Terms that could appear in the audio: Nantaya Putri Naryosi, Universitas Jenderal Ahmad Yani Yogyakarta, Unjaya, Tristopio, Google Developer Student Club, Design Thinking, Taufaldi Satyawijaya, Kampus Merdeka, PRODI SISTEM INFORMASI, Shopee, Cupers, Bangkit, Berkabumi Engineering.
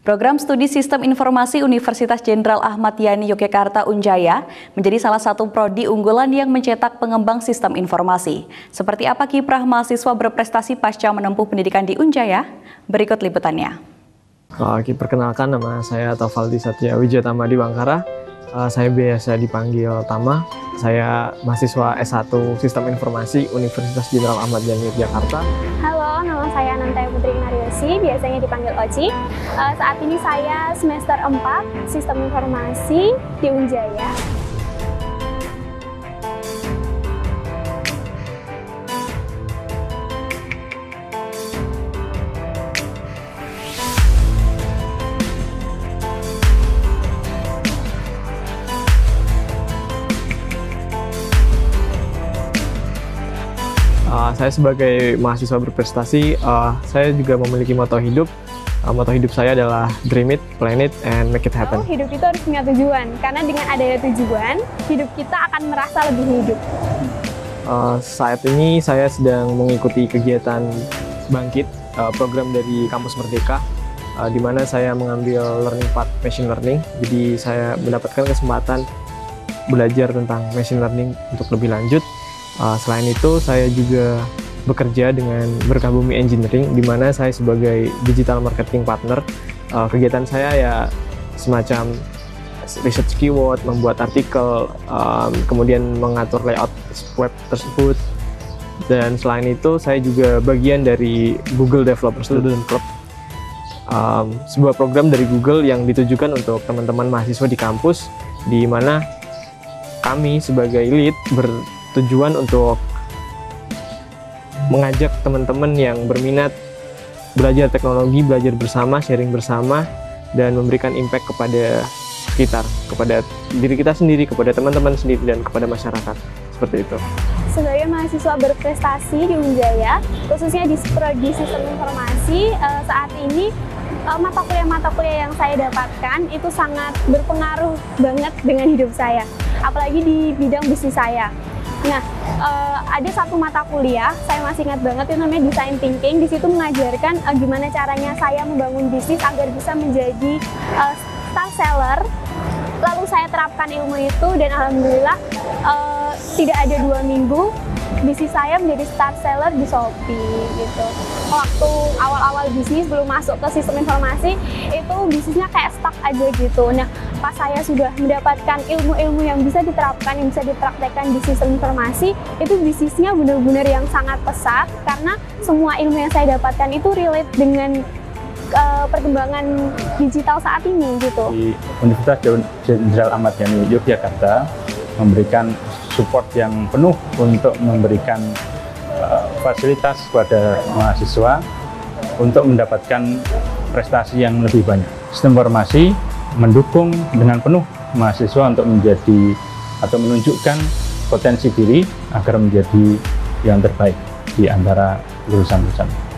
Program Studi Sistem Informasi Universitas Jenderal Ahmad Yani Yogyakarta Unjaya menjadi salah satu prodi unggulan yang mencetak pengembang sistem informasi. Seperti apa kiprah mahasiswa berprestasi pasca menempuh pendidikan di Unjaya? Berikut liputannya. Oke, perkenalkan nama saya Taufaldi Satyawijaya di Bangkara. Saya biasa dipanggil Tama. Saya mahasiswa S1 Sistem Informasi Universitas Jenderal Ahmad Yani Yogyakarta. Halo, nama saya Nantaya Putri Naryosi, biasanya dipanggil Oci. Saat ini saya semester 4 Sistem Informasi di Unjaya. Saya sebagai mahasiswa berprestasi, saya juga memiliki moto hidup. Moto hidup saya adalah dream it, plan it, and make it happen. Hidup itu harus punya tujuan, karena dengan adanya tujuan, hidup kita akan merasa lebih hidup. Saat ini saya sedang mengikuti kegiatan Bangkit, program dari Kampus Merdeka, di mana saya mengambil learning path machine learning. Jadi saya mendapatkan kesempatan belajar tentang machine learning untuk lebih lanjut. Selain itu, saya juga bekerja dengan Berkabumi Engineering, di mana saya sebagai digital marketing partner. Kegiatan saya ya semacam research keyword, membuat artikel, kemudian mengatur layout web tersebut. Dan selain itu, saya juga bagian dari Google Developer Student Club, sebuah program dari Google yang ditujukan untuk teman-teman mahasiswa di kampus, di mana kami sebagai lead tujuan untuk mengajak teman-teman yang berminat belajar teknologi, belajar bersama, sharing bersama, dan memberikan impact kepada sekitar, kepada diri kita sendiri, kepada teman-teman sendiri, dan kepada masyarakat. Seperti itu. Sebagai mahasiswa berprestasi di Unjaya, khususnya di Prodi Sistem Informasi, saat ini mata kuliah yang saya dapatkan itu sangat berpengaruh banget dengan hidup saya, apalagi di bidang bisnis saya. Nah, ada satu mata kuliah, saya masih ingat banget, itu namanya Design Thinking. Di situ mengajarkan gimana caranya saya membangun bisnis agar bisa menjadi star seller. Lalu saya terapkan ilmu itu dan alhamdulillah tidak ada 2 minggu, bisnis saya menjadi star seller di Shopee gitu. Waktu awal-awal bisnis belum masuk ke sistem informasi, itu bisnisnya kayak stuck aja gitu. Nah, pas saya sudah mendapatkan ilmu-ilmu yang bisa diterapkan, yang bisa dipraktekkan di sistem informasi, itu bisnisnya benar-benar yang sangat pesat, karena semua ilmu yang saya dapatkan itu relate dengan perkembangan digital saat ini gitu. Di Universitas Jenderal Ahmad Yani Yogyakarta memberikan support yang penuh untuk memberikan fasilitas kepada mahasiswa untuk mendapatkan prestasi yang lebih banyak. Sistem informasi mendukung dengan penuh mahasiswa untuk menjadi atau menunjukkan potensi diri agar menjadi yang terbaik di antara lulusan-lulusan.